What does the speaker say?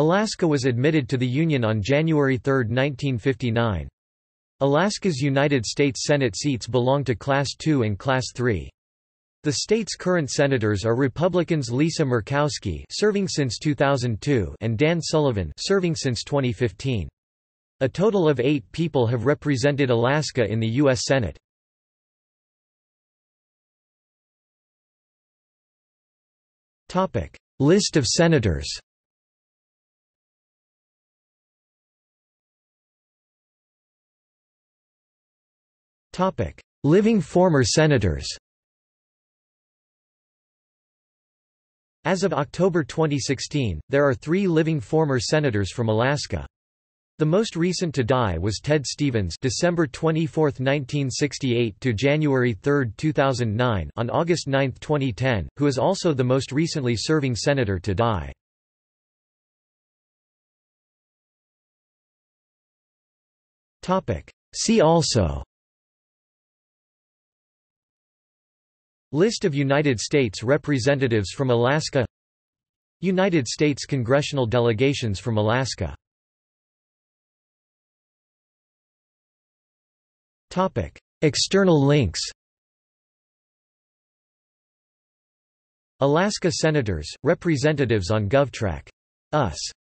Alaska was admitted to the Union on January 3, 1959. Alaska's United States Senate seats belong to Class II and Class III. The state's current senators are Republicans Lisa Murkowski, serving since 2002, and Dan Sullivan, serving since 2015. A total of 8 people have represented Alaska in the U.S. Senate. Topic: List of senators. Topic: Living former senators. As of October 2016, there are 3 living former senators from Alaska. The most recent to die was Ted Stevens, December 24, 1968 to January 3, 2009, on August 9, 2010, who is also the most recently serving senator to die. Topic: See also. List of United States representatives from Alaska. United States congressional delegations from Alaska. Topic: External links. Alaska senators, representatives on GovTrack.us